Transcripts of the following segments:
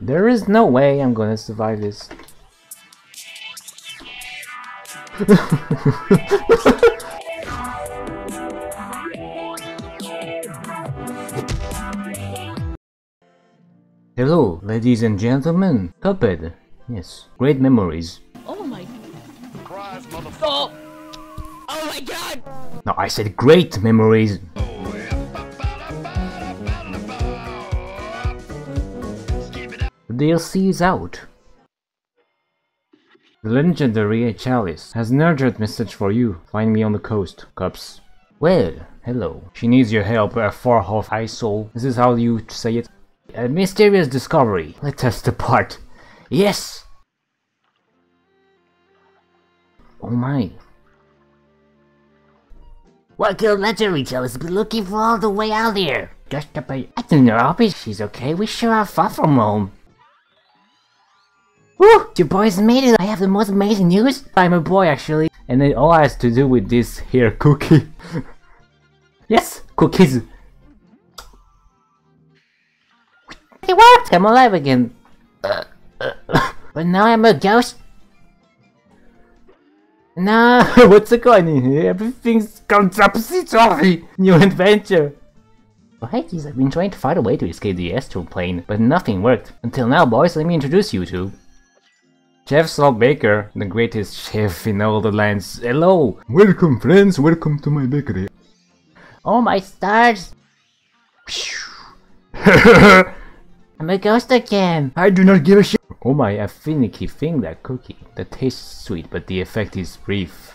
There is no way I'm gonna survive this. Hello, ladies and gentlemen. Cuphead. Yes, great memories. Oh my... Surprise, motherfucker. Oh! Oh my god! No, I said great memories. DLC is out. The legendary Chalice has nurtured message for you. Find me on the coast, Cups. Well, hello. She needs your help, a far-off high soul. This is how you say it. A mysterious discovery. Let us depart. Yes! Oh my. What could legendary Chalice be looking for all the way out there? Just up a... I think her office. She's okay. We sure are far from home. Woo! You boys made it! I have the most amazing news! I'm a boy actually! And it all has to do with this here cookie. Yes! Cookies! It worked! I'm alive again! But now I'm a ghost! No! What's going on here? Everything's gone topsy-turvy! New adventure! Oh hey geez, I've been trying to find a way to escape the astral plane, but nothing worked. Until now boys, let me introduce you to... Chef Salt Baker, the greatest chef in all the lands. Hello! Welcome friends, welcome to my bakery. Oh my stars! I'm a ghost again! I do not give a shit! Oh my, a finicky thing, that cookie. The taste is sweet, but the effect is brief.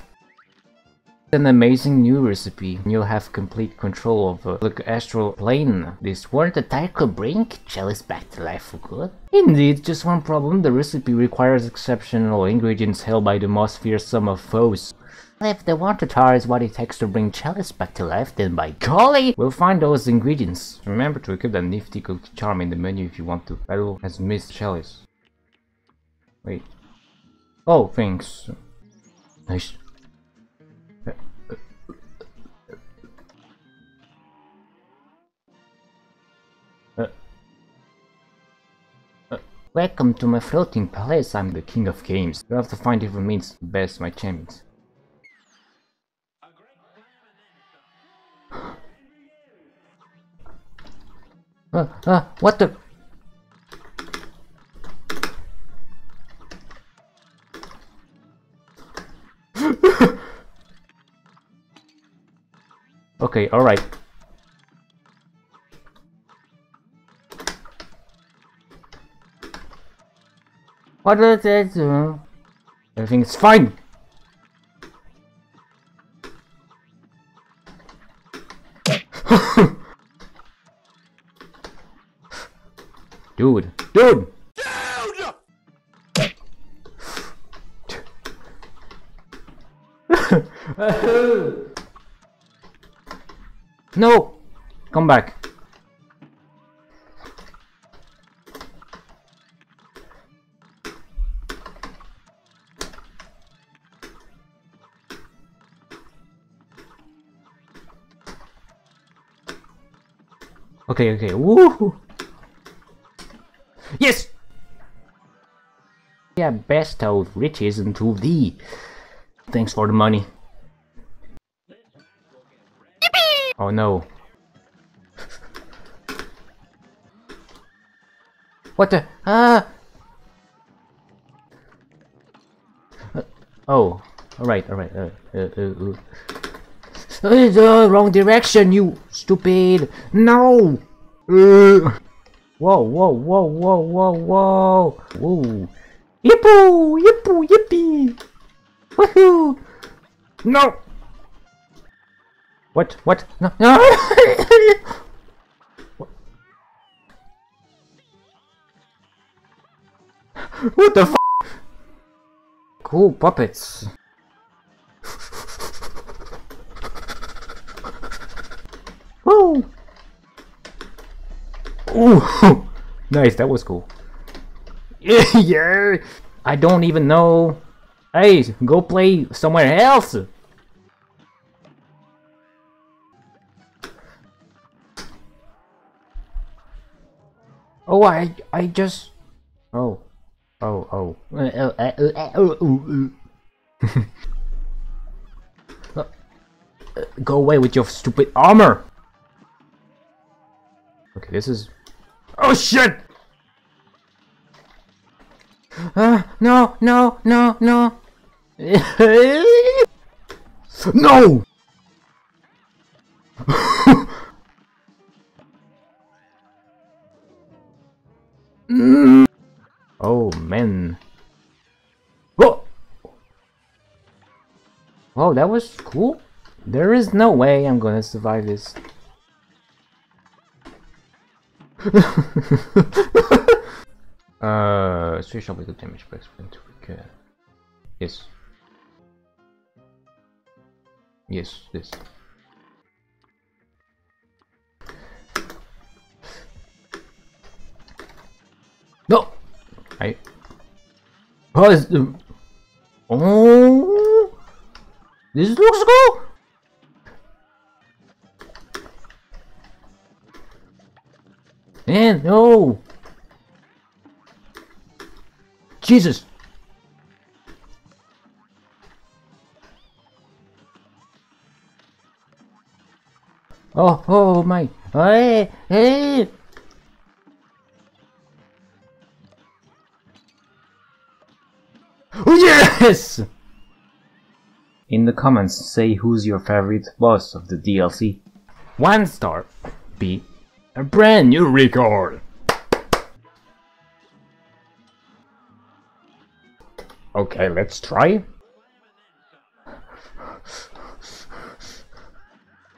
An amazing new recipe. You'll have complete control of the astral plane. This Warrant a Tyr could bring Chalice back to life for good. Indeed, just one problem. The recipe requires exceptional ingredients held by the most fearsome of foes. If the Warrant a Tyr is what it takes to bring Chalice back to life, then by golly, we'll find those ingredients. Remember to equip that nifty cookie charm in the menu if you want to battle as Miss Chalice. Wait. Oh, thanks. Nice. Welcome to my floating palace, I'm the king of games. You have to find different means to best my champions. What the? Okay, alright. What did I do? Everything is fine! Dude! Dude! Dude! No! Come back! Okay, okay, woohoo! Yes! Yeah, bestow riches unto thee. Thanks for the money. Yippee! Oh no. What the? Oh, alright, alright. The wrong direction, you stupid! No! Whoa, whoa, whoa, whoa, whoa, whoa! Whoa! Yippoo! Yippoo! Yippee! Woohoo! No! What? What? No! No! What? What the f? Cool puppets. Woo! Ooh! Nice, that was cool. Yeah! I don't even know. Hey, go play somewhere else! Oh, I just... Oh. Oh, oh. Go away with your stupid armor! Okay, this is... Oh shit! No, no, no, no! No! Oh man. Whoa! Wow, that was cool. There is no way I'm gonna survive this. Switch up with the damage back to repair. Yes. Yes, this. No! I... Oh, it's... Oh! This looks cool! Man, no! Jesus! Oh, oh my! Hey, hey! Oh yes! In the comments, say who's your favorite boss of the DLC. 1 star. B. A brand new record. Okay, let's try.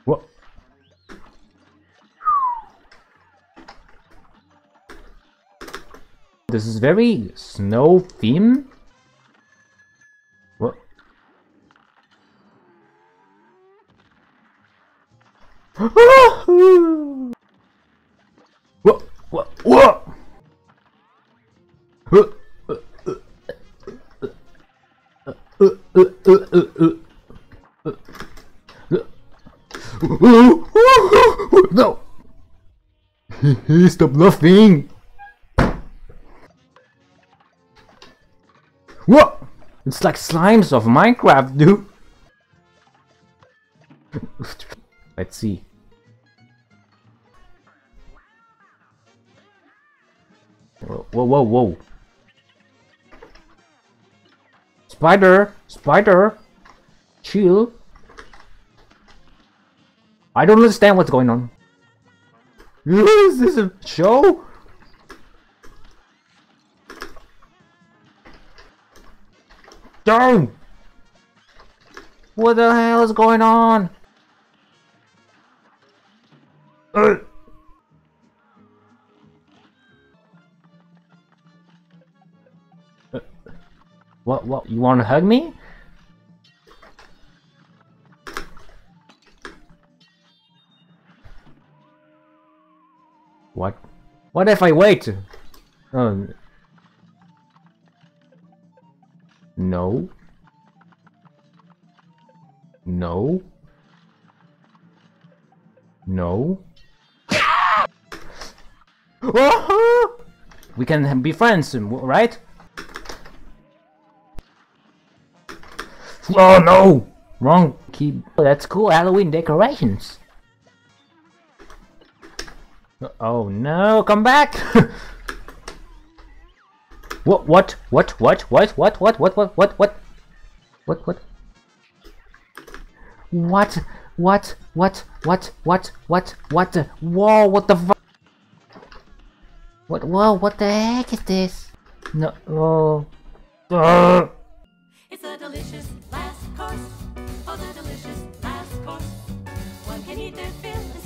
What? This is very snow theme. What? What? What? What? No! Stop laughing! What? It's like slimes of Minecraft, dude! Let's see. Whoa, whoa, whoa! Spider! Spider! Chill! I don't understand what's going on. Is this a show? Down! What the hell is going on? What, you wanna hug me? What? What if I wait? No. No. No. We can be friends, right? Oh no! Wrong key. That's cool Halloween decorations. Oh no, come back! What, what, whoa, what the fuck? What, whoa, what the heck is this? No, oh. It's a delicious last course. Oh, the delicious last course. One can eat their fill.